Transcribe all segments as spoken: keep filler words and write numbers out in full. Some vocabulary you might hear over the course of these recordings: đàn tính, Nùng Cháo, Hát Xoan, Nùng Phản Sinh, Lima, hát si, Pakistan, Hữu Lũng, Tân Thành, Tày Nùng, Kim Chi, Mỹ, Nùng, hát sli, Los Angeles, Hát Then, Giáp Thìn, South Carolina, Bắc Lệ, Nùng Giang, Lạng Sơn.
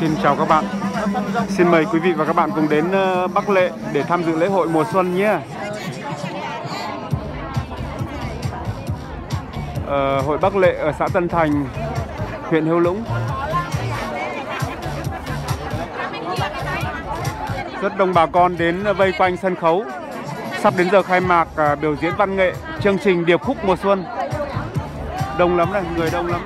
Xin chào các bạn. Xin mời quý vị và các bạn cùng đến Bắc Lệ để tham dự lễ hội mùa xuân nhé. Ờ, hội Bắc Lệ ở xã Tân Thành, huyện Hữu Lũng. Rất đông bà con đến vây quanh sân khấu. Sắp đến giờ khai mạc à, biểu diễn văn nghệ, chương trình điệp khúc mùa xuân. Đông lắm này, người đông lắm.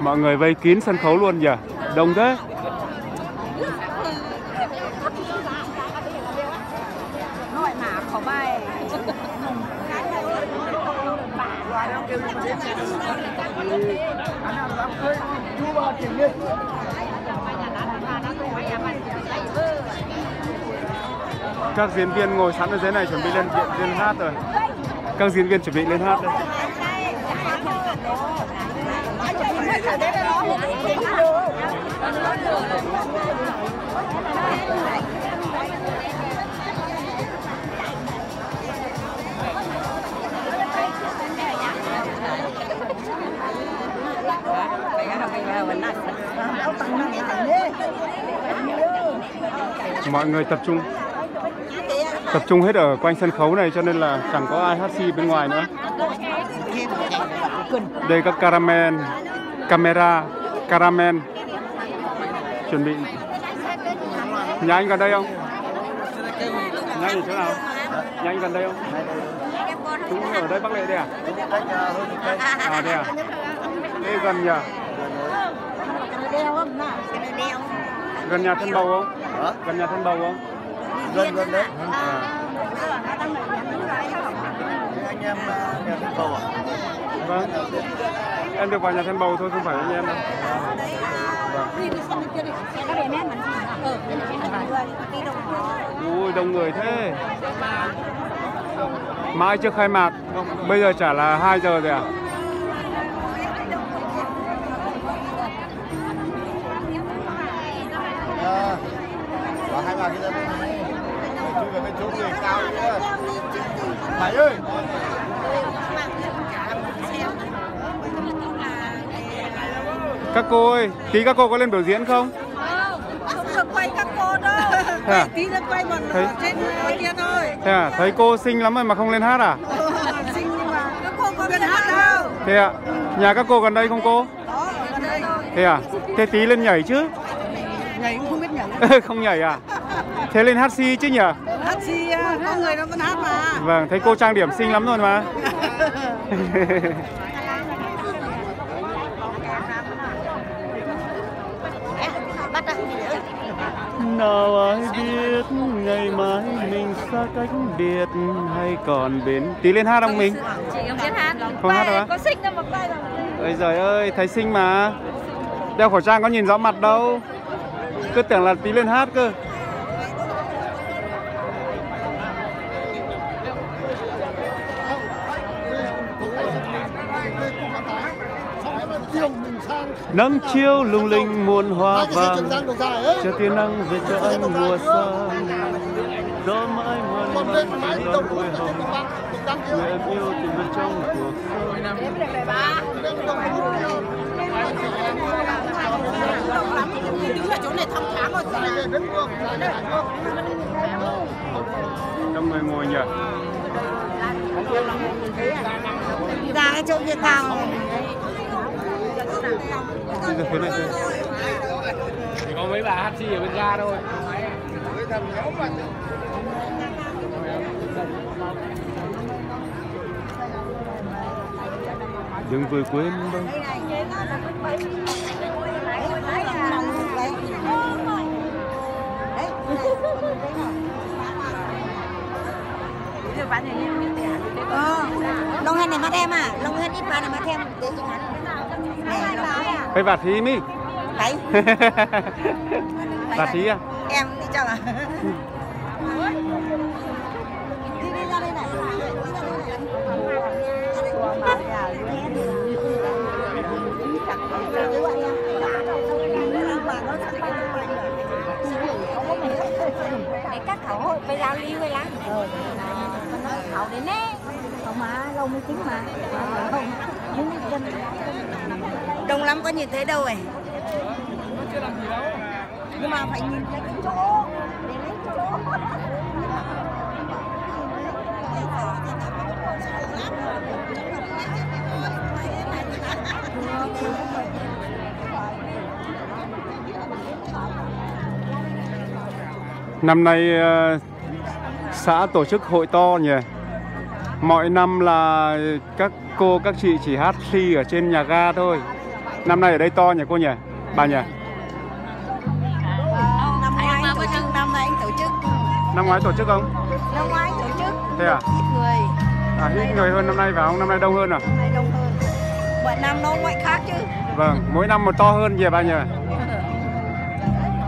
Mọi người vây kín sân khấu luôn nhỉ? Đông thế. Các diễn viên ngồi sẵn ở dưới này chuẩn bị lên, lên hát rồi. Các diễn viên chuẩn bị lên hát đây. Mọi người tập trung tập trung hết ở quanh sân khấu này cho nên là chẳng có ai hát si bên ngoài nữa. Đây các caramel, camera, caramel chuẩn bị. Nhà anh gần đây không? Nhà anh ở chỗ nào? Nhà anh gần đây không? Chúng ở đây Bắc Lệ đây à? À đây à? Đây gần nhà. Gần nhà Thân Bầu không? Gần nhà Thân Bầu không? Gần gần đấy. Anh em nhà Thân Bầu à? Vâng. Em được vào nhà Thân Bầu thôi, không phải anh em đâu. Ui, đông người thế. Mãi chưa khai mạc. Bây giờ chả là hai giờ rồi à? Thầy ơi. Các cô ơi, tí các cô có lên biểu diễn không? Không được quay các cô đâu. À? Tí nó quay một thấy... trên kia thôi. Thế à, thấy cô xinh lắm rồi mà không lên hát à? Ừ, xinh nhưng mà các cô có biết hát đâu. Thế ạ, à? Nhà các cô gần đây không cô? Đó, gần đây. Thế à, thế tí lên nhảy chứ? Nhảy cũng không biết nhảy. Không nhảy à? Thế lên hát si chứ nhỉ? Hát si, có người nó vẫn hát mà. Vâng, thấy cô trang điểm xinh lắm rồi mà. Nào ai biết ngày mai mình xa cách biệt hay còn bên. Tí lên hát không mình? Chị không biết hát. Không hát đâu á? Có xinh đâu mà quay rồi. Ôi giời ơi, thấy xinh mà. Đeo khẩu trang có nhìn rõ mặt đâu. Cứ tưởng là tí lên hát cơ. Nắng chiều lung linh muôn hoa vàng, chờ tia nắng về cho anh mùa xuân. Gió mãi mòn mỏi gió vui hồng, người em yêu tìm bên trong cuộc sống. Đông người ngồi nhỉ? Ra cái chỗ kia tao. Chỉ có mấy bà hát si ở bên ra thôi. Đừng vội quên đâu. Lông hên này mắt em à? Lông hên ít bà này mắt em. Phải vạt thí mi. Đấy. Vạt thí à? Em đi cho à? các cậu phải giao lưu hay lắm. Rồi. Nói cậu đến đấy. Cậu mà lâu mới tính mà. Không. Đông lắm có nhìn thấy đâu vậy? Chưa làm gì đâu. Nhưng mà phải nhìn thấy cái chỗ. Để lấy chỗ. Năm nay xã tổ chức hội to nhỉ. Mọi năm là các cô các chị chỉ hát thi ở trên nhà ga thôi. Năm nay ở đây to nhỉ cô nhỉ? Bà nhỉ? Năm ngoái tổ chức, năm nay anh tổ chức. Năm ngoái tổ chức không? Năm ngoái tổ chức. Thế à? Ít người. À ít người hơn năm nay phải không? Năm nay đông hơn à? Năm nay đông hơn. Mỗi năm nó ngoại khác chứ. Vâng, mỗi năm một to hơn nhỉ bà nhỉ?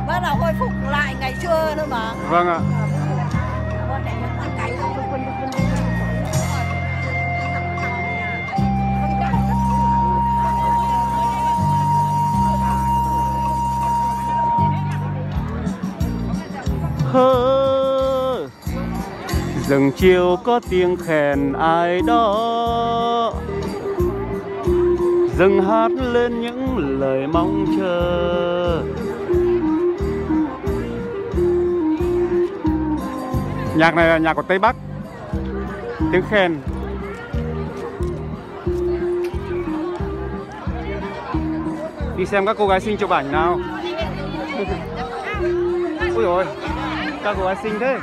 Bắt đầu hồi phục lại ngày xưa nữa mà. Vâng ạ. Hơ, rừng chiều có tiếng khèn ai đó, rừng hát lên những lời mong chờ. Nhạc này là nhạc của Tây Bắc. Tiếng khen. Đi xem các cô gái xinh chụp ảnh nào. Ui dồi, các cô gái xinh thế.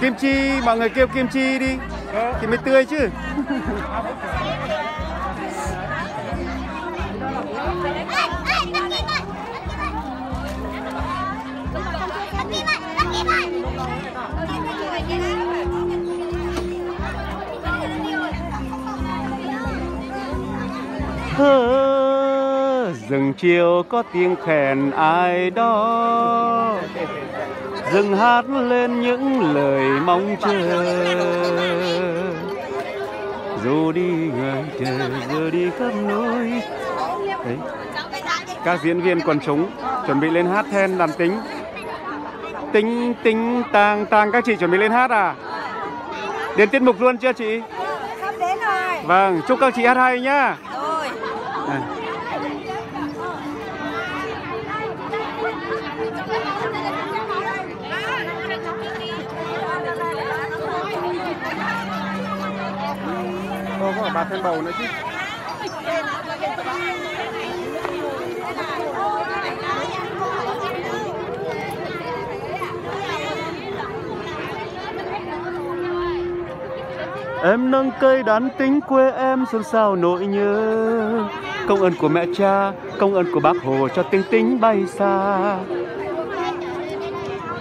Kim Chi, mọi người kêu Kim Chi đi thì mới tươi chứ. Hơ, rừng chiều có tiếng khèn ai đó, rừng hát lên những lời mong chờ. Dù đi ngoài trời, vừa đi khắp núi. Đấy. Các diễn viên quần chúng chuẩn bị lên hát then đàn tính. Tính tính tang tang, các chị chuẩn bị lên hát à? Đến tiết mục luôn chưa chị? Sắp đến rồi. Vâng, chúc các chị hát hay nhá. Rồi. À. Cô có bà thêm bầu nữa chứ. Em nâng cây đán tính quê em xôn xao nỗi nhớ. Công ơn của mẹ cha, công ơn của bác Hồ cho tiếng tính bay xa.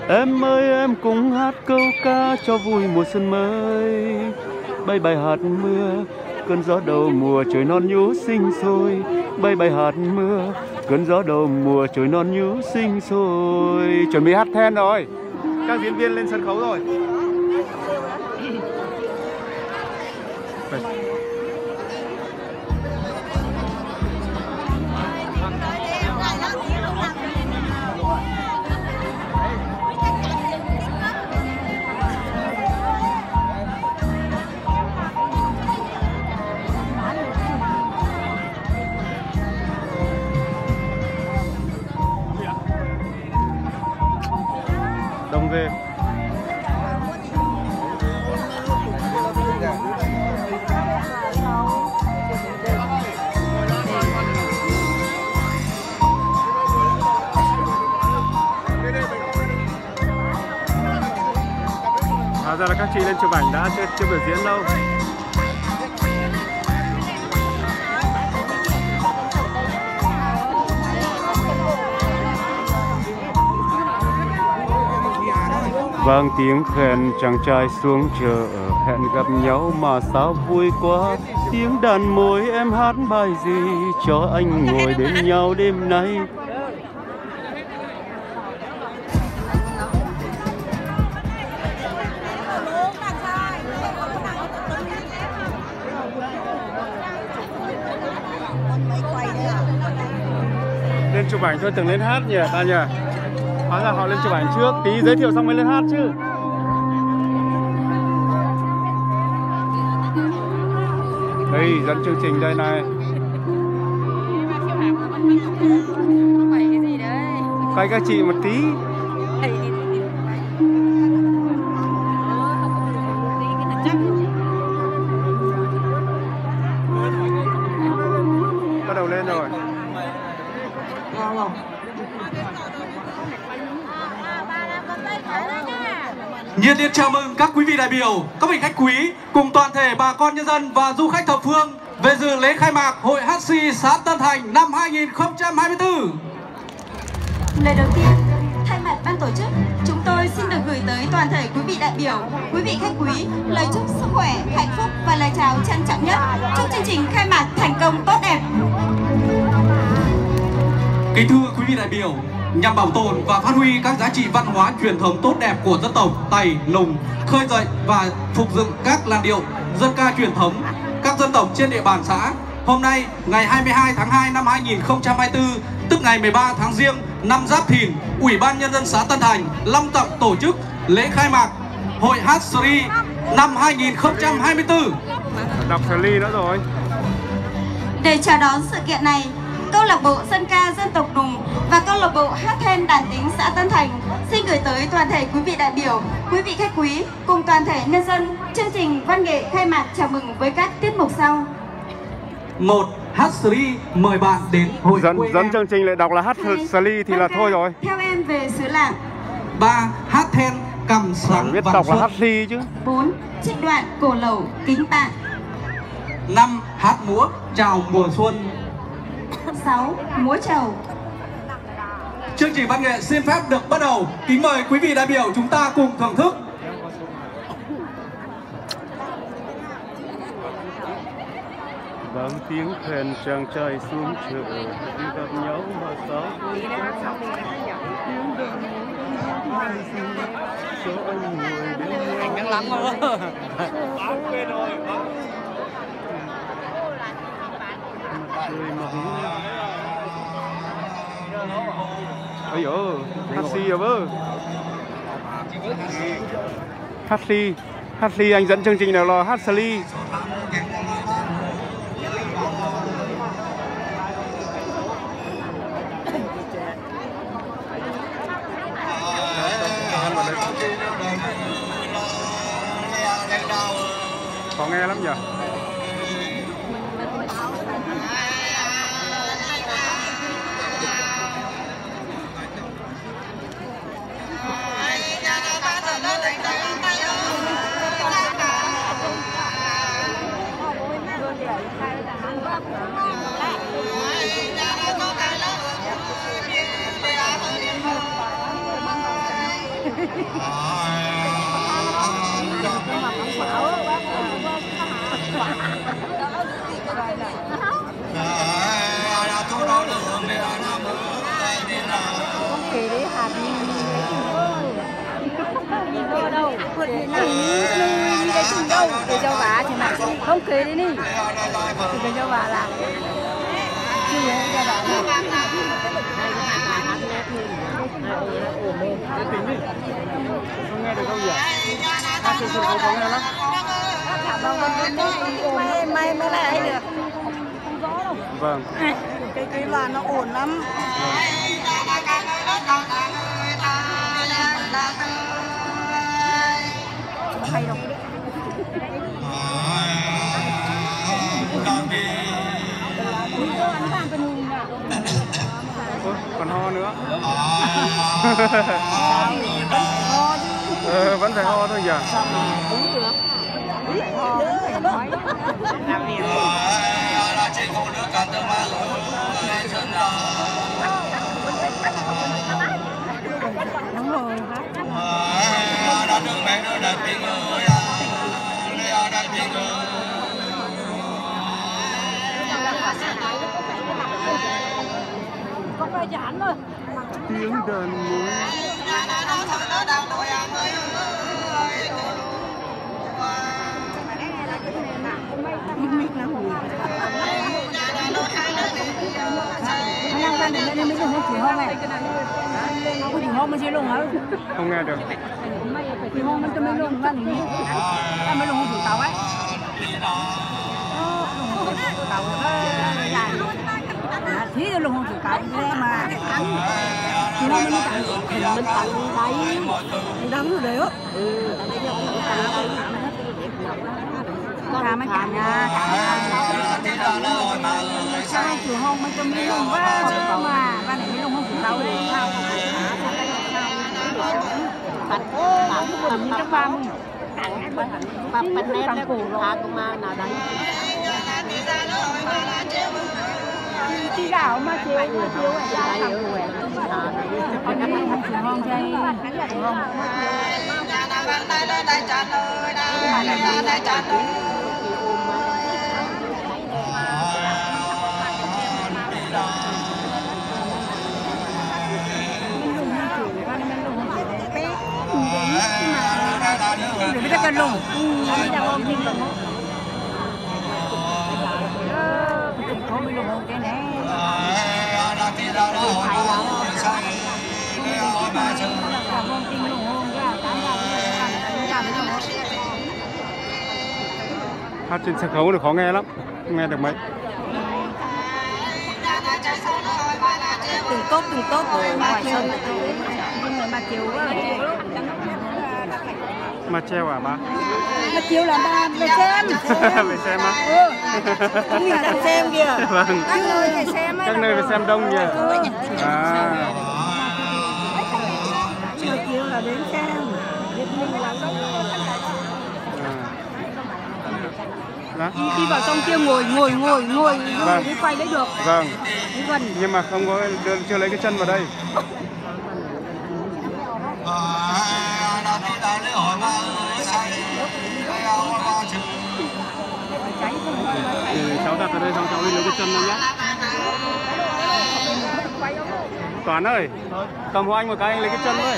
Em ơi em cũng hát câu ca cho vui mùa xuân mới. Bay bài hạt mưa, cơn gió đầu mùa trời non nhú sinh sôi. Bay bài hạt mưa, cơn gió đầu mùa trời non nhú sinh sôi. Chuẩn bị hát then rồi. Các diễn viên lên sân khấu rồi. Đông ghê. Hóa ra là các chị lên chụp ảnh đã, chưa, chưa biểu diễn đâu. Vang tiếng khen chàng trai xuống chờ hẹn gặp nhau mà sao vui quá. tiếng đàn môi em hát bài gì cho anh ngồi bên nhau đêm nay. Lên chụp ảnh thôi, từng lên hát nhỉ ta nhỉ. Hóa ra họ lên chụp ảnh trước, tí giới thiệu xong mới lên hát chứ. Đây, dẫn chương trình đây này. Quay cái gì đấy? Quay các chị một tí. Bắt đầu lên rồi. Nhiệt liệt chào mừng các quý vị đại biểu, các vị khách quý cùng toàn thể bà con nhân dân và du khách thập phương về dự lễ khai mạc Hội Hát Xoan xã Tân Thành năm hai nghìn không trăm hai mươi tư. Lời đầu tiên, thay mặt ban tổ chức, chúng tôi xin được gửi tới toàn thể quý vị đại biểu, quý vị khách quý lời chúc sức khỏe, hạnh phúc và lời chào trân trọng nhất. Chúc chương trình khai mạc thành công tốt đẹp. Kính thưa quý vị đại biểu, nhằm bảo tồn và phát huy các giá trị văn hóa truyền thống tốt đẹp của dân tộc Tày, Nùng, khơi dậy và phục dựng các làn điệu, dân ca truyền thống các dân tộc trên địa bàn xã. Hôm nay, ngày hai mươi hai tháng hai năm hai nghìn không trăm hai mươi tư, tức ngày mười ba tháng Giêng năm Giáp Thìn, Ủy ban Nhân dân xã Tân Thành long trọng tổ chức lễ khai mạc Hội Hát Xoan năm hai nghìn không trăm hai mươi tư. Đọc ly nữa rồi. Để chào đón sự kiện này, câu lạc bộ dân ca dân tộc Nùng và câu lạc bộ hát then đàn tính xã Tân Thành xin gửi tới toàn thể quý vị đại biểu, quý vị khách quý cùng toàn thể nhân dân chương trình văn nghệ khai mạc chào mừng với các tiết mục sau. Một, hát sli mời bạn đến hội dẫn, quê dẫn em. Chương trình lại đọc là hát sli thì là ca, thôi rồi. Theo em về xứ lạng. Ba, hát then cầm sáng biết đọc là hát sli chứ. Bốn, trích đoạn cổ lẩu kính bạn. Năm, hát múa chào mùa xuân. Sáu, múa trầu. Chương trình văn nghệ xin phép được bắt đầu. Kính mời quý vị đại biểu chúng ta cùng thưởng thức. Vâng, tiếng thuyền chàng trai xuống chợ đi gặp nhau mà sao anh đang lắm rồi. Ây dồi, taxi rồi. Taxi, taxi anh dẫn chương trình nào lo hát sli. Khó nghe lắm nhỉ. Không kể đi đi. Thì bây giờ bà là chưa nghe cho bà là không nghe được đâu giờ. Ta thực sự không có nghe lắm. May may mới lại được. Không rõ đâu. Vâng. Cái cái là nó ổn lắm. Hay đâu. Ôi, còn ho nữa. Ờ, vẫn phải ho thôi nhỉ. Đúng rồi. tiếng đàn múa. Không nghe được. Thế là luôn cái mà ăn thì nó mới tặng mình tặng đấy đóng rồi đấy ớ làm mấy cả nhà sai chùa hông mấy cơm luôn quá mà ba này mấy luôn không chịu đâu bạch bạch như các ba tặng bạch bạch nét cái củ hoa cũng mà nào đấy chị gạo mà chị ăn thiếu ấy ra ăn nhiều ấy còn cái này thì ngon chay ngon mình cái lùng cái này hát trên sân khấu thì khó nghe lắm, không nghe được mấy. Từng tốt từng tốt rồi ngoài sân mà chiều mà treo à ba? Mà chiều là ba về xem. Về xem á? Ừ. Cũng là xem kìa. Vâng. Các nơi về xem ấy. Các nơi về xem đông kìa. À. Mà chiều là đến xem. Việt Minh là đông. À. Khi vào trong kia ngồi ngồi ngồi ngồi vâng. Mới quay lấy được. Vâng. Nhưng mà không có chưa lấy cái chân vào đây. Cháu đặt ở đây xong cháu đi lấy cái chân lên nhé. Toán ơi, cầm hộ anh một cái anh lấy cái chân thôi.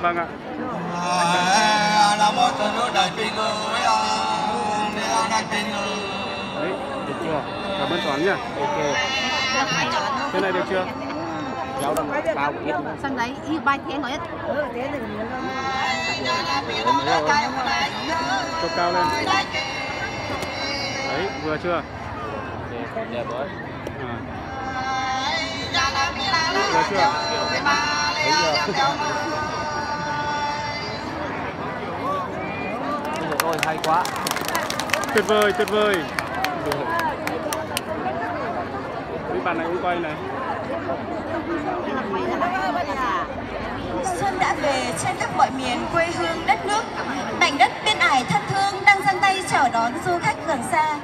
Vâng ạ. Là một nước đại bình người, đại bình người. Đấy, được chưa? Cảm ơn Toán nhá. Ok. Thế này được chưa? Cháu đang bao ít. Sang đấy y ba thế nói hết. Ừ, thế thì mình cho cao lên. Đấy, vừa chưa? Đẹp rồi. Vừa chưa? Đấy giờ. Ôi, hay quá, tuyệt vời tuyệt vời. Cái bàn này cũng quay này. Xuân đã về trên các mọi miền quê hương đất nước, mảnh đất biên ải thân thương đang giang tay chào đón du khách gần xa.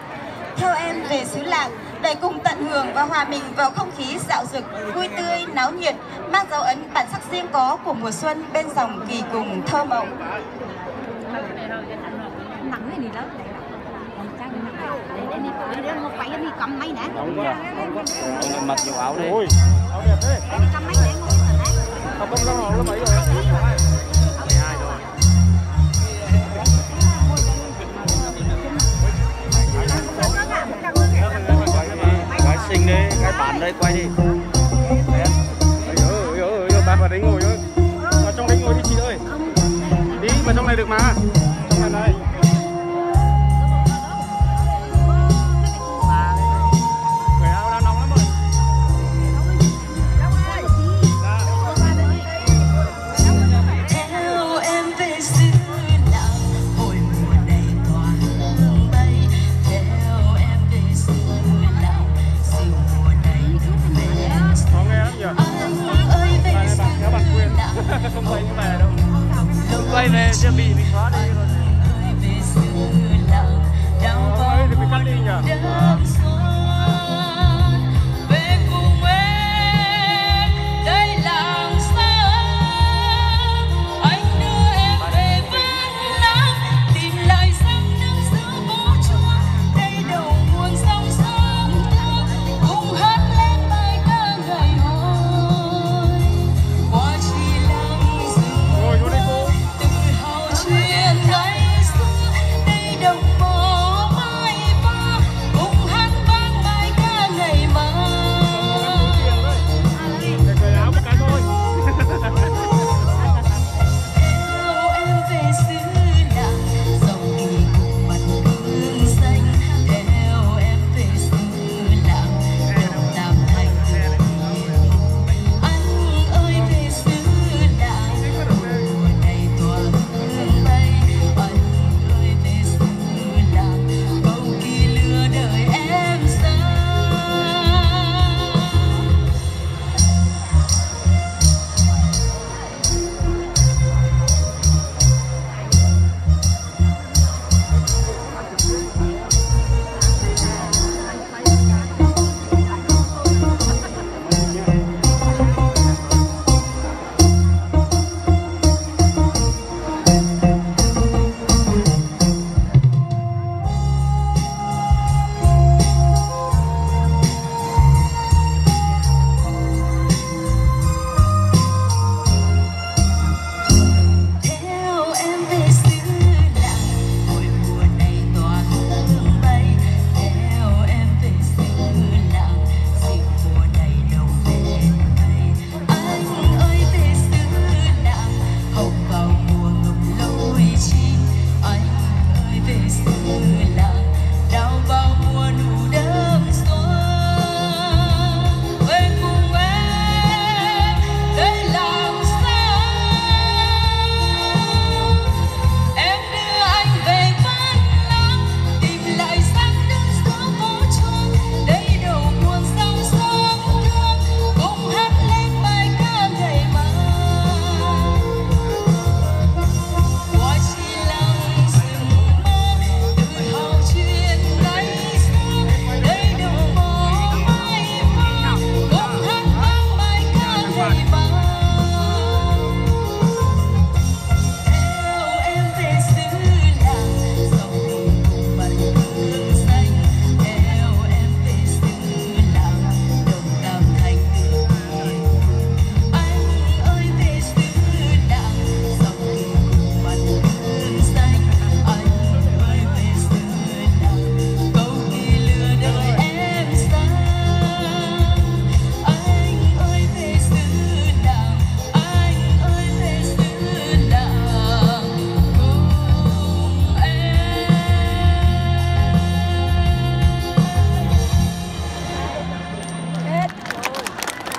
Theo em về xứ lạng để cùng tận hưởng và hòa mình vào không khí dạo dực vui tươi náo nhiệt, mang dấu ấn bản sắc riêng có của mùa xuân bên dòng kỳ cùng thơ mộng. Cầm máy nè. Con mặc nhiều áo đi. Ôi, áo đẹp thế. Cầm máy để ngồi ở đấy. Không không đâu nó mấy rồi. mười hai rồi. Quay xinh đi, cái bản đây quay đi. Ơi ơi ơi, bạn vào đấy ngồi thôi. Vào trong đấy ngồi đi chị ơi. Đi vào trong này được mà. Trong này. Không quay cái bài này đâu. Không quay về sẽ bị bị xóa đi rồi. Ôi, thì bị cắt đi nhỉ. Hãy subscribe cho kênh Nùng Cháo.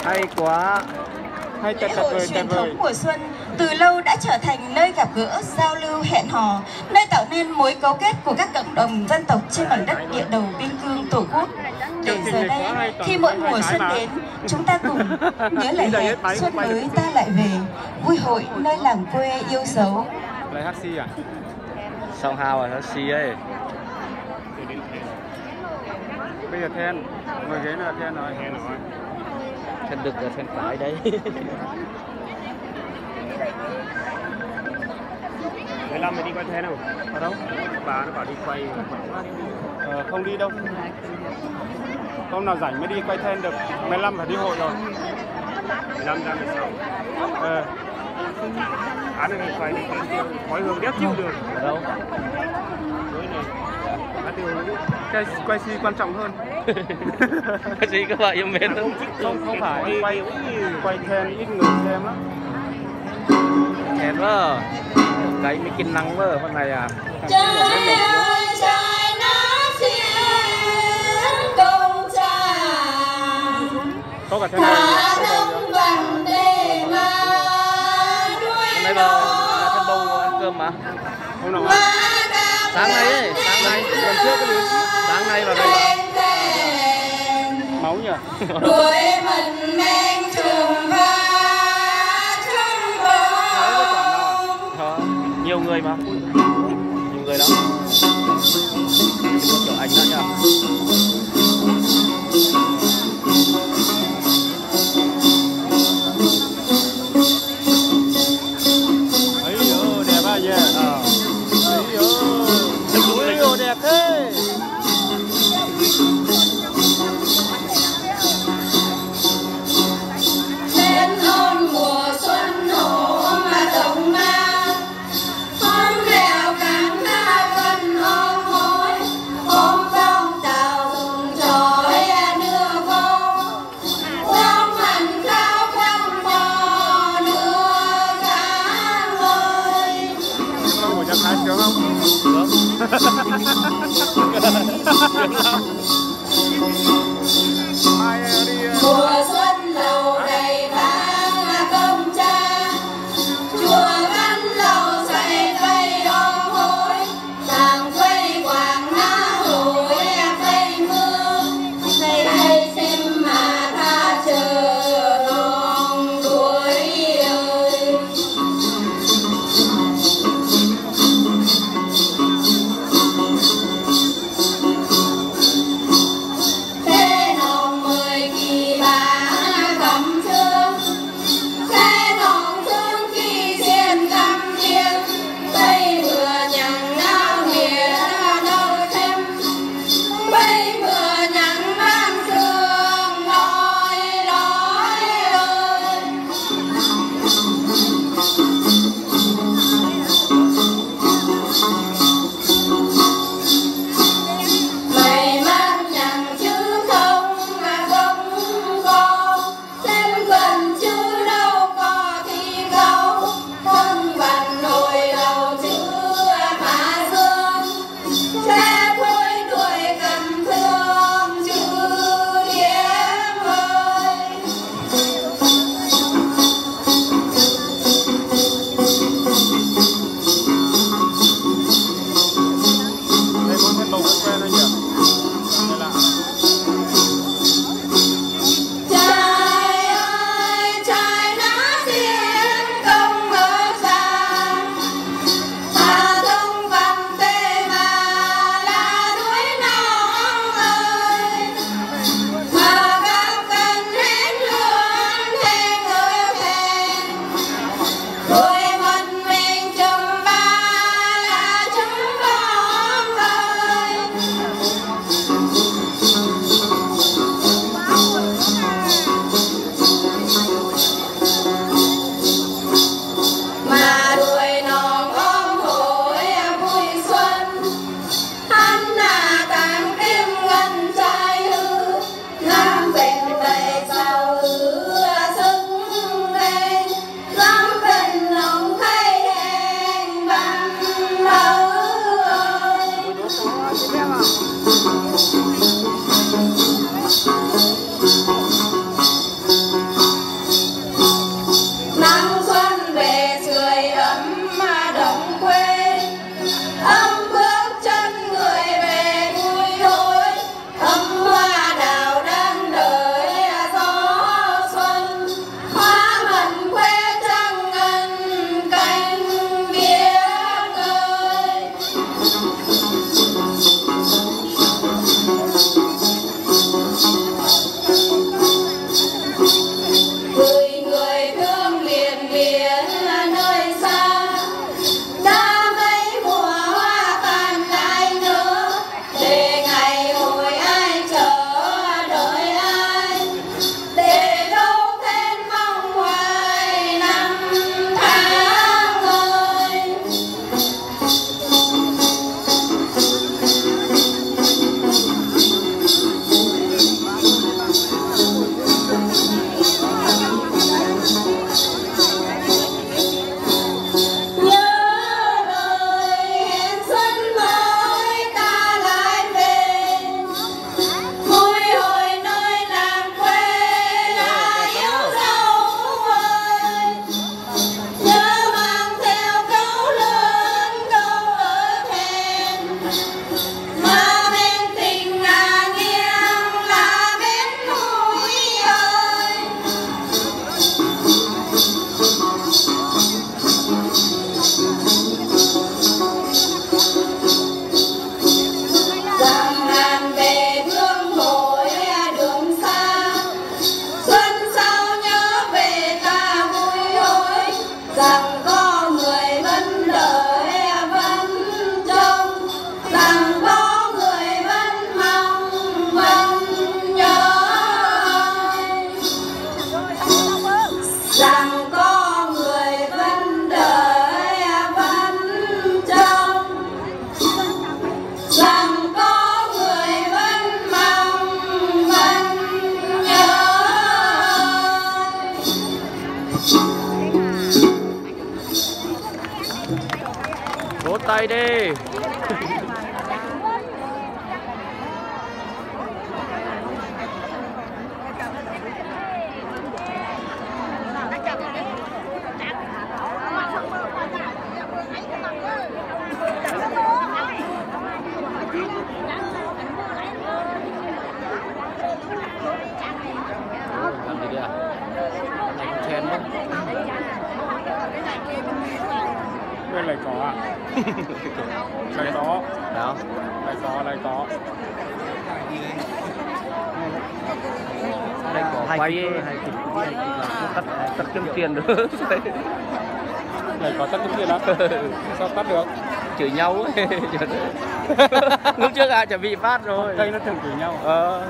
Hay quá. Hay lễ hội truyền thống của Xuân từ lâu đã trở thành nơi gặp gỡ, giao lưu, hẹn hò, nơi tạo nên mối cấu kết của các cộng đồng dân tộc trên mảnh đất địa đầu biên cương Tổ quốc. Để giờ đây, khi mỗi mùa xuân đến, chúng ta cùng nhớ lời hẹn xuân mới ta lại về, vui hội nơi làng quê yêu dấu. Lời hát si à? Sao hao à, hát si ấy. Bây giờ then, ngồi ghế là then rồi. Thân được là thân phải đấy. mười lăm mình đi quay thế nào? Ở đâu? Bà nó bảo đi quay. Ờ, không đi đâu. Hôm nào rảnh mới đi quay thêm được. mười lăm phải đi hội rồi. mười lăm, mười sáu. Ờ. Án này quay đi. Khói hương đét chịu được. Ở đâu? Cái quay si quan trọng hơn. Cái gì các bạn yêu mến lắm. Không, không phải quay quay thêm ít người xem lắm. Em ơi. Đấy mới kinh năng với hôm nay à. Có cả thêm đây. Hôm nay vào là thêm bầu ăn cơm mà. Hôm nào ăn? Sáng nay ấy, sáng nay, lần trước cái gì? Sáng nay vào đây mà. Máu nhỉ? Nhiều người mà. Nhiều người lắm. Chở ảnh ra nhờ. Hãy subscribe cho kênh Nùng Cháo để không bỏ lỡ tay đi. Lại có à? Lại có. Đó. Lại có, lại có. Đây có quay hay kịch tắt tắt kiếm tiền nữa. Lại có tắt kiếm tiền lắm. Sao tắt được? Chửi nhau ấy. Lúc trước à chuẩn bị phát rồi. Đây nó thường chửi nhau. Ờ.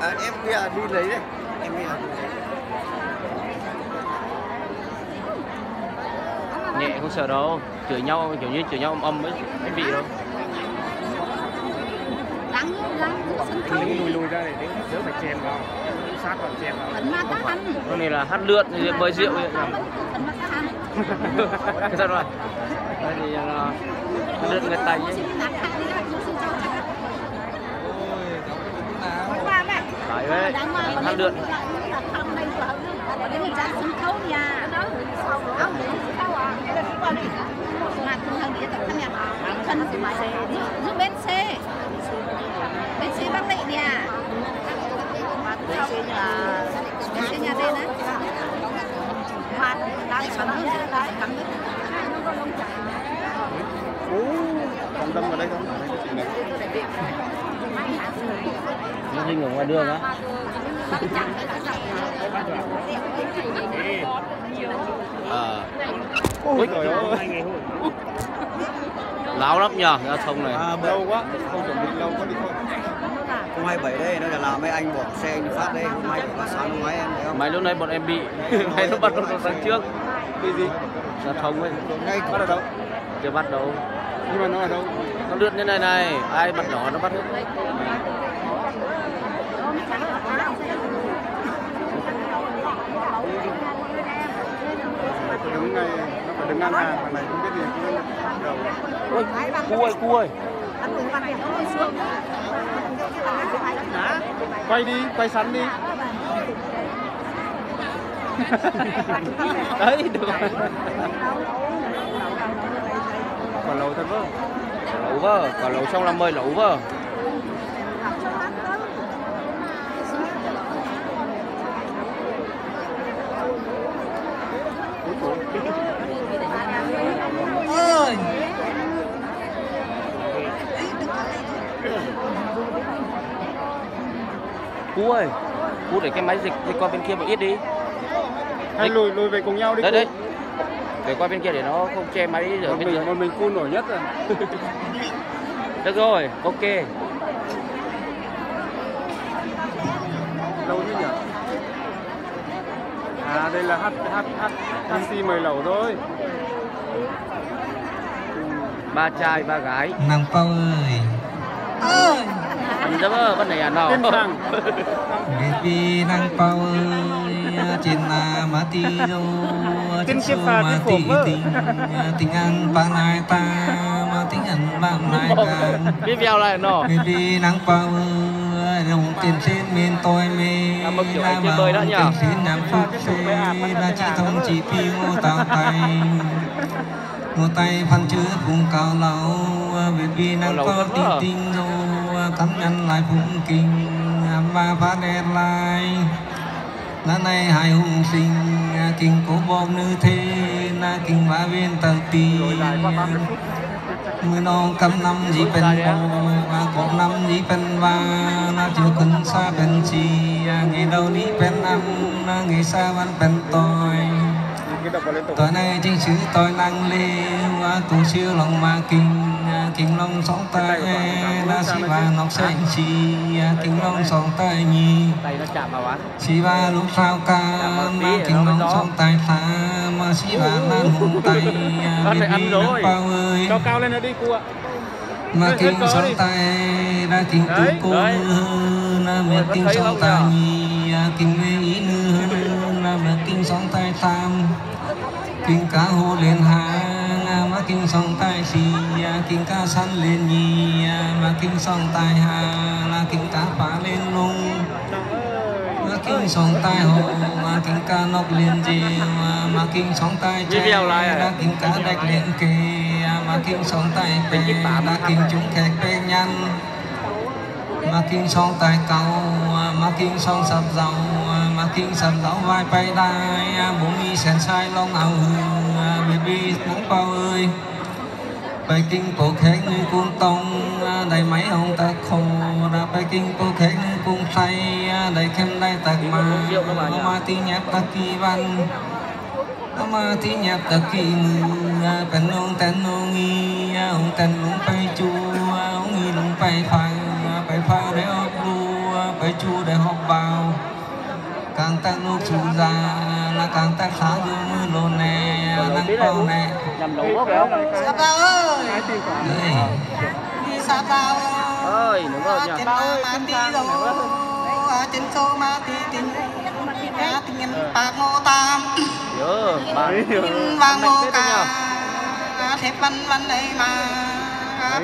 À, em kia đi lấy đấy. Em kia. Nhẹ không sợ đâu, chửi nhau kiểu như chửi nhau âm âm ấy, cái vị đâu. Lắng, lắng, lùi lùi ra để đỡ phải chèn vào, sát vào chèn vào. Con này là hát lượn, bơi rượu vậy. Sao rồi? Đây thì là lượn người Tày ấy. Đấy đấy, hát lượn. Giúp bên xe bên xe bác định nhà bên xe nhà đây đấy mặt đang cắm nước cắm nước không đâm vào đây không nó đi ngủ ngoài đường á. Ờ ôi trời ơi láo lắm nhờ ra sông này à, lâu quá không chuẩn bị lâu có đi thôi. Hôm hai mươi bảy đây nó là làm mấy anh bỏ xe anh phát đây hôm nay phải sáng máy em thấy không? Máy lúc nãy bọn em bị máy nó bắt con sáng trước cái gì ra sông ấy ngay bắt đầu đâu chưa bắt đầu nhưng mà nó là đâu nó lướt như này này ai bắt đỏ nó bắt hết. Đứng ngay, nó phải đứng ngang hàng, hàng này không biết gì, không biết đầu. Ôi, cu ơi, cu ơi. Quay đi, quay sắn đi. Đấy, được rồi. Quả lẩu thật vơ. Quả lẩu vơ, quả lẩu xong là mời lẩu vơ. Ôi. Cú ơi, cú để cái máy dịch dịch qua bên kia một ít đi. Hay dịch. Lùi lùi về cùng nhau đi. Đấy đấy. Để qua bên kia để nó không che máy ở bên dưới. Một mình cú nổi nhất rồi. Được rồi, ok. Lâu thế nhỉ? À đây là hát hát hát taxi mời lẩu thôi. Ba trai ba gái. Nàng Pao ơi. Ơi. Anh dám ơi, bên này à nào. Baby Nàng Pao ơi, trên là Mati đâu. Trên chiếc phà đi phổ vơ. Tình ăn ba này ta, mà tính ăn ba này ta. Biết vèo lại nọ. Baby Nàng Pao ơi. Đồng tiền trên miền tôi mê là một kiểu anh chơi bơi đó nhỉ. Là chỉ thông chỉ phi ngô tao tay ngô tay phân chữ vùng cao lâu về vì năng có tin tinh dô cắm nhăn lại vùng kinh và phát đẹp lại lá này hài hùng sinh kinh cố bom nữ thế là kinh vã viên tàu tiên mưa non cắm năm gì bên và còn năm gì bên và na chiều cơn xa bên chi ngày đầu đi bên năm na ngày xa vẫn bên tôi tối nay chính xứ tôi năng liêu cùng siêu lòng mà kinh kinh long sóng tay na si ba nóc xanh chi kinh long sóng tay nhi si ba lúc sao ca na kinh long sóng tay ta mà si ba na hùng tay bên đi nắng bao ơi cao lên nó đi cua mà kinh sóng tay na kinh tú cô na mượn kinh sóng tay nhi kinh mê ý nữ mà kinh song tai tam, kinh cá hô lên hai mà kinh song tai si, kinh cá săn lên nhì mà kinh song tai hà, là kinh cá phá lên lung mà kinh song tai hồ mà kinh cá nóc lên gì mà kinh song tai che là kinh cá đạch lên kỳ mà kinh song tai pê là kinh chúng kẹt pê nhăn mà kinh song tai cầu mà kinh song sập dầu mà kinh sập dầu vai bay đai bố mi sen sai long hầu baby muốn bao ơi bay kinh cổ khét như cuồng tông đầy máy ông ta khổ đã bay kinh cổ khét như cuồng say đầy kem đầy tạc mà mà ti nhát ta kỳ văn mà ti nhát ta kỳ mưa bên ông tên ông nghi ông tên lũng bay chu ông nghi lũng bay phai phải pha để ấp lu, phải chu để họp vào. Càng ta nô chú già là càng ta khá như mưa lồn nè, nắng bao nè. Sa Pa ơi, đi Sa Pa ơi, trên ma tí rồi, trên số ma tí tình, tình ba ngô tam, ba ngô cả, thép văn văn đây mà,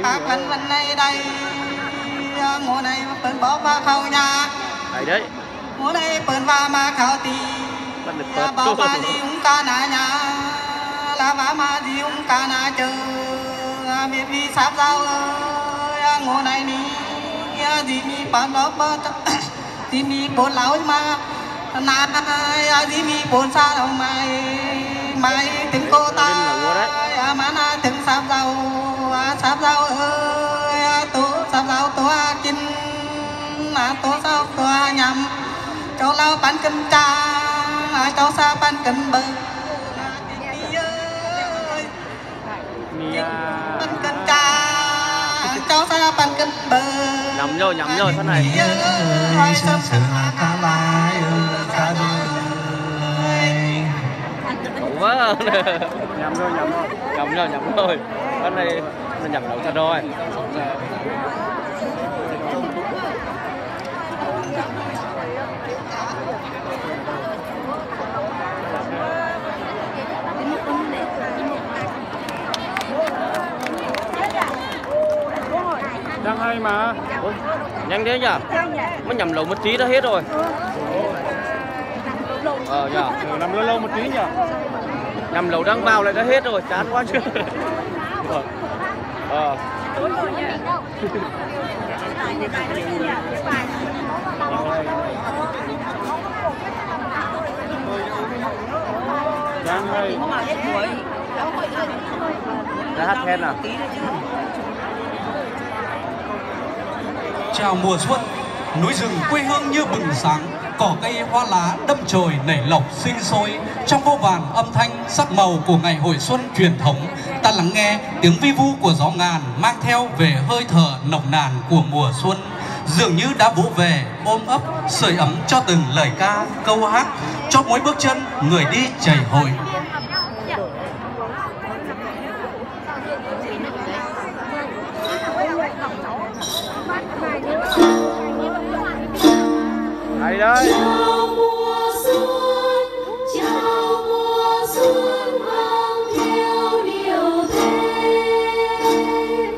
bác văn văn đây đây. Mùa này bẩn bỏ vào khâu nhà đấy. Mùa này bẩn vào mà khâu tì bảo bà gì cũng cả nà nhà là bà mà gì cũng cả nà chờ biết vì sắp rau ơi mùa này đi gì mi bán đó bơ gì mi bốn lão mà nà gì mi bốn xa đâu mày mày tính cô ta mà na tính sắp rau sắp rau ơi tôi sao sao tôi kinh là tôi sao tôi nhầm cháu lao bắn kinh cha cháu sao bắn kinh bự bắn kinh cha cháu sao bắn kinh bự nhầm rồi nhầm rồi thế này sớm sớm cá lai cá đúng quá nhầm rồi nhầm rồi nhầm rồi nhầm rồi cái này mình nhầm đầu thật rồi. Đang hay mà. Ủa, nhanh thế nhỉ? Mới nhầm lẩu một tí đã hết rồi. Ờ nhờ. Nằm lâu lâu một tí nhỉ? Nhầm lẩu đang vào lại đã hết rồi, chán quá chứ. Ờ. Đang hay. Đã hát then à? Chào mùa xuân, núi rừng quê hương như bừng sáng, cỏ cây hoa lá đâm chồi nảy lộc sinh sôi. Trong vô vàn âm thanh sắc màu của ngày hội xuân truyền thống, ta lắng nghe tiếng vi vu của gió ngàn mang theo về hơi thở nồng nàn của mùa xuân. Dường như đã vỗ về, ôm ấp, sưởi ấm cho từng lời ca, câu hát, cho mỗi bước chân người đi chảy hội. Hay đấy. Chào mùa xuân, chào mùa xuân mang theo điều thêm.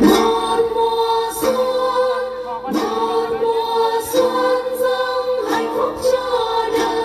Một mùa xuân, một mùa xuân dâng hạnh phúc cho đời.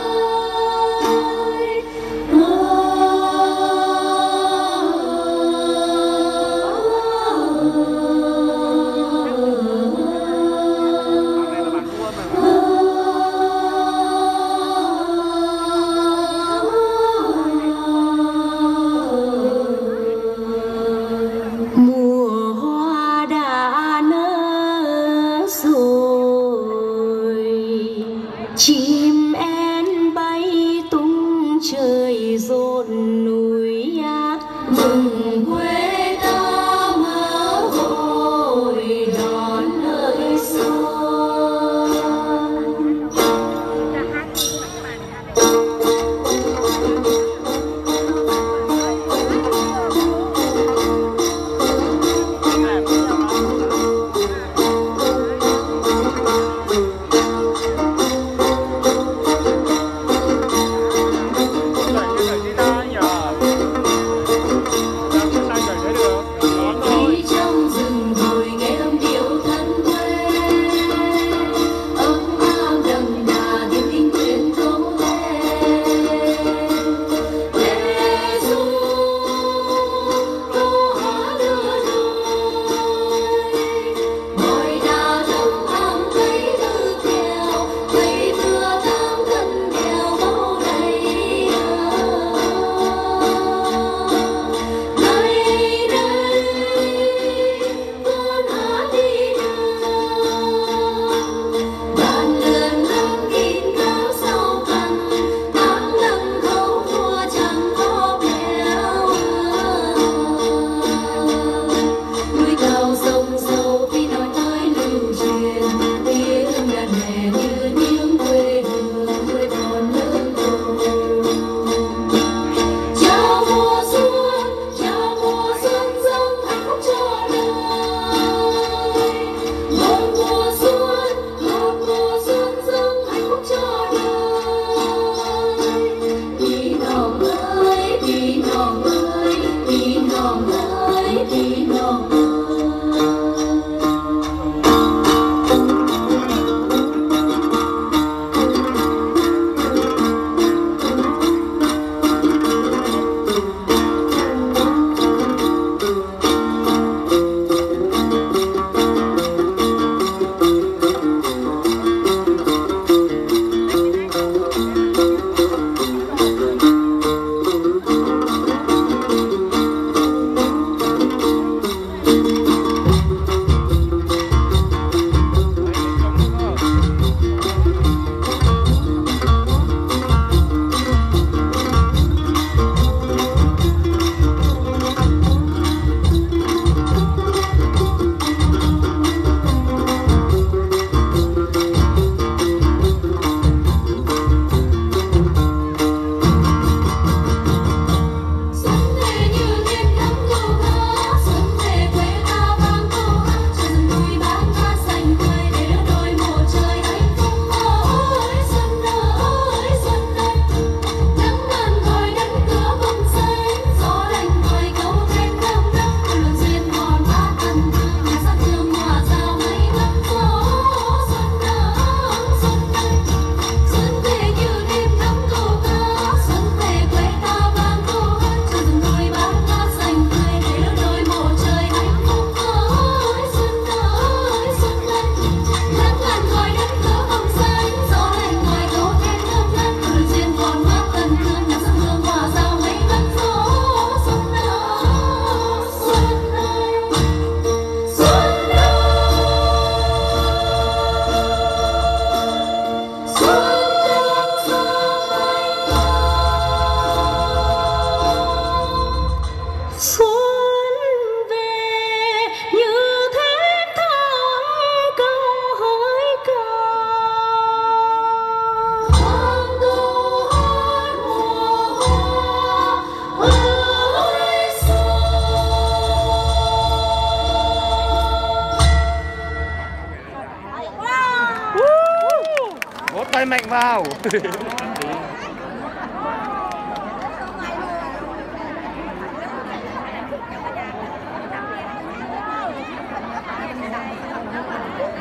xoay mạnh vào.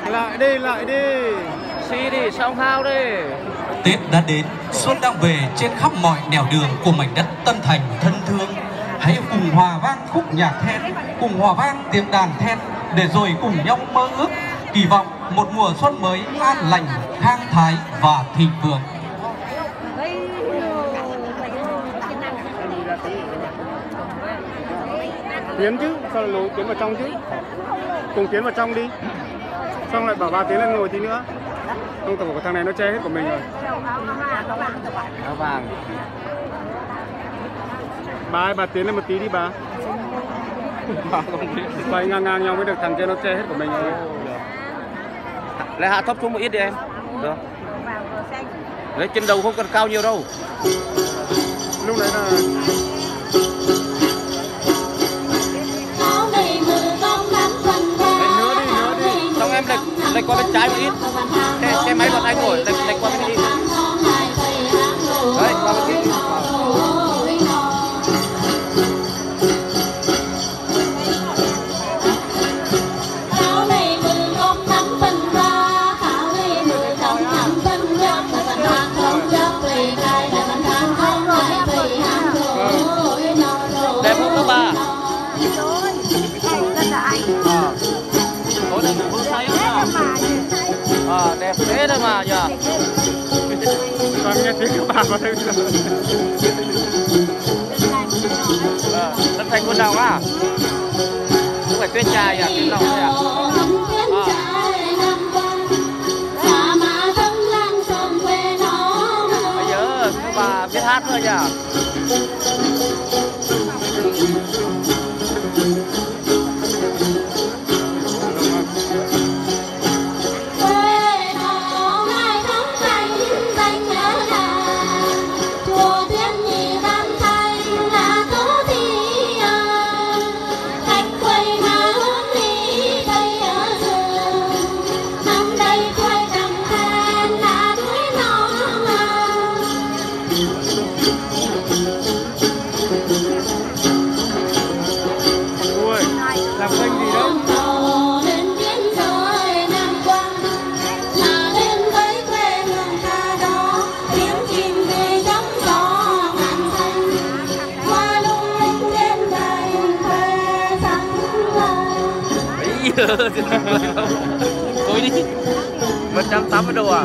Lại đi, lại đi. Xi đi, xong hao đi. Tết đã đến, xuân đang về trên khắp mọi nẻo đường của mảnh đất Tân Thành thân thương. Hãy cùng hòa vang khúc nhạc then, cùng hòa vang tiếng đàn then, để rồi cùng nhau mơ ước, kỳ vọng một mùa xuân mới an lành, khang thái và thịnh vượng. Tiến chứ, sao lại lối tiến vào trong chứ? Cùng tiến vào trong đi. Xong lại bảo bà tiến lên ngồi tí nữa. Không, tập của thằng này nó che hết của mình rồi. Áo vàng. Bà ơi, bà tiến lên một tí đi bà. Bà không biết. Bà ấy ngang ngang nhau mới được, thằng kia nó che hết của mình rồi. Lại hạ thấp xuống một ít đi em. Được. Đấy, trên đầu không cần cao nhiều đâu. Lúc đấy là... Em lệch, lệch qua bên trái một ít. Cái, cái máy bọn anh ngồi, lệch, lệch qua bên kia đi. Đấy, qua bên kia. Đẹp không các bà? À, đẹp thế thôi mà nhờ. Con nghe tiếng các bà vào đây. À, Tân Thành quân đồng á. Không phải tuyết trai à, tuyết đồng thôi à. Bây giờ các bà biết hát thôi nhờ. Thôi đi. một trăm tám mươi độ à?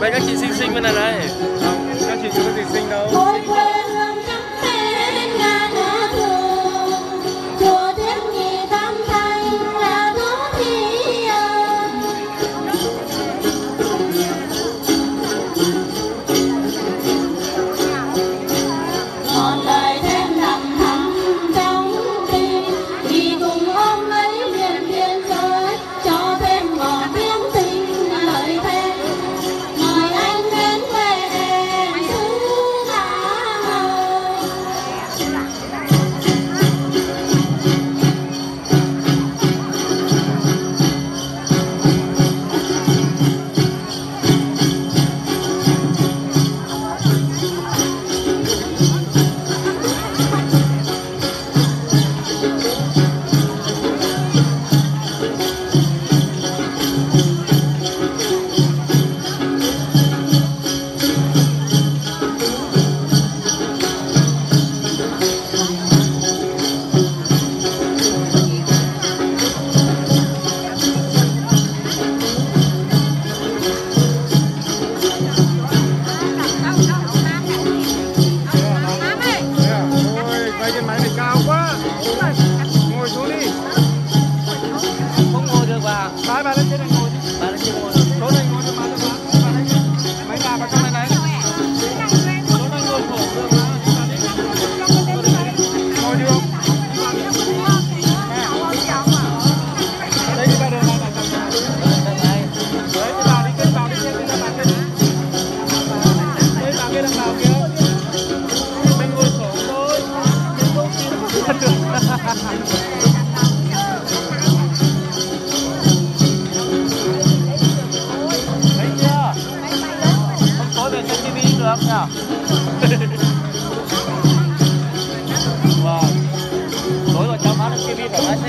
Mấy các chị xinh xinh bên này này. Các chị chưa có gì xinh đâu. Mời anh đến quê à? Wow. Tối rồi cháu bán được ti vi của lái xe.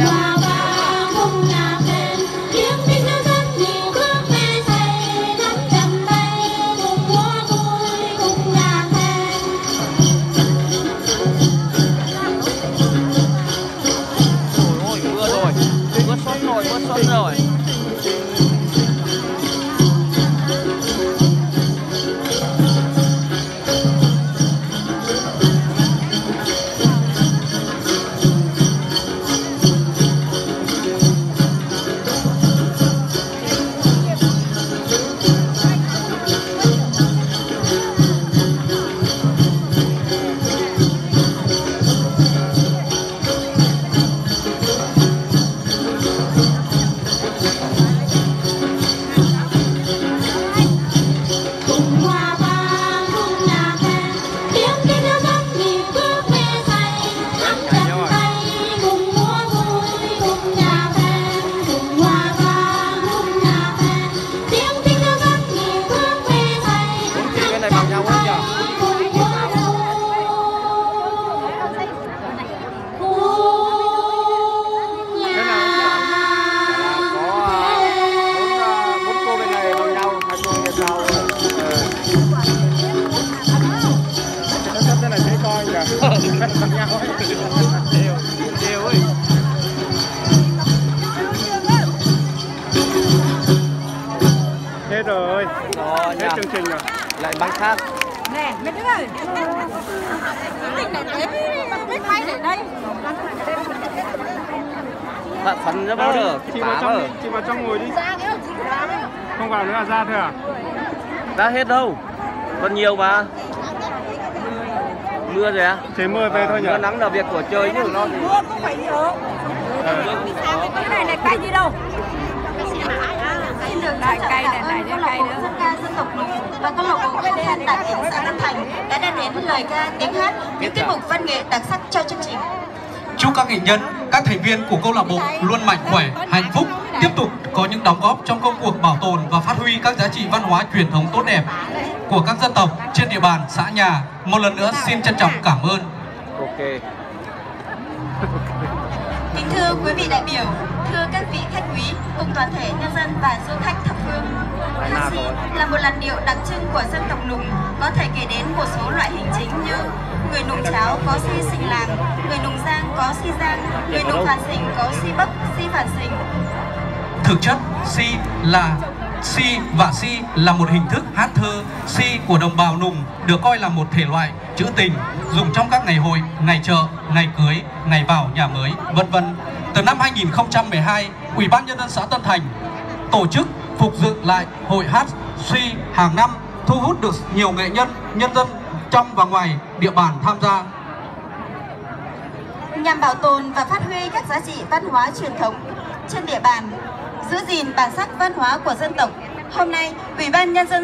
Hết rồi, rồi hết chương trình rồi, lại bánh khác. Nè, mình đứng rồi. Máy để đây. Bạn phấn rất bao giờ, chị vào trong, chị vào trong ngồi đi. Không vào nữa là ra thôi à? Đã hết đâu, còn nhiều mà. Mưa rồi á? À? Thế mưa về à, thôi nhỉ? Mưa nắng là việc của chơi chứ nó thì... Mưa không phải nhiều. À. Cái này này cay gì đâu? Đại cây này, này những cây nữa. Dân ca dân tộc Nùng và câu lạc bộ dân ca tại thị xã Tân Thành đã đem đến lời ca tiếng hát những tiết mục văn nghệ đặc sắc cho chương trình. Chúc các nghệ nhân, các thành viên của câu lạc bộ luôn mạnh khỏe, hạnh phúc, tiếp tục có những đóng góp trong công cuộc bảo tồn và phát huy các giá trị văn hóa truyền thống tốt đẹp của các dân tộc trên địa bàn xã nhà. Một lần nữa xin trân trọng cảm ơn. Ok. Kính thưa quý vị đại biểu, thưa các vị khách quý cùng toàn thể nhân dân và du khách thập phương, hát si là một làn điệu đặc trưng của dân tộc Nùng. Có thể kể đến một số loại hình chính như người Nùng Cháo có si sinh làng, người Nùng Giang có si giang, người Nùng Phản Sinh có si bấc, si phản sinh. Thực chất si là si và si là một hình thức hát thơ. Si của đồng bào Nùng được coi là một thể loại trữ tình dùng trong các ngày hội, ngày chợ, ngày cưới, ngày vào nhà mới, vân vân. Từ năm hai nghìn không trăm mười hai, Ủy ban Nhân dân xã Tân Thành tổ chức phục dựng lại hội hát si hàng năm, thu hút được nhiều nghệ nhân, nhân dân trong và ngoài địa bàn tham gia. Nhằm bảo tồn và phát huy các giá trị văn hóa truyền thống trên địa bàn, giữ gìn bản sắc văn hóa của dân tộc, hôm nay Ủy ban Nhân dân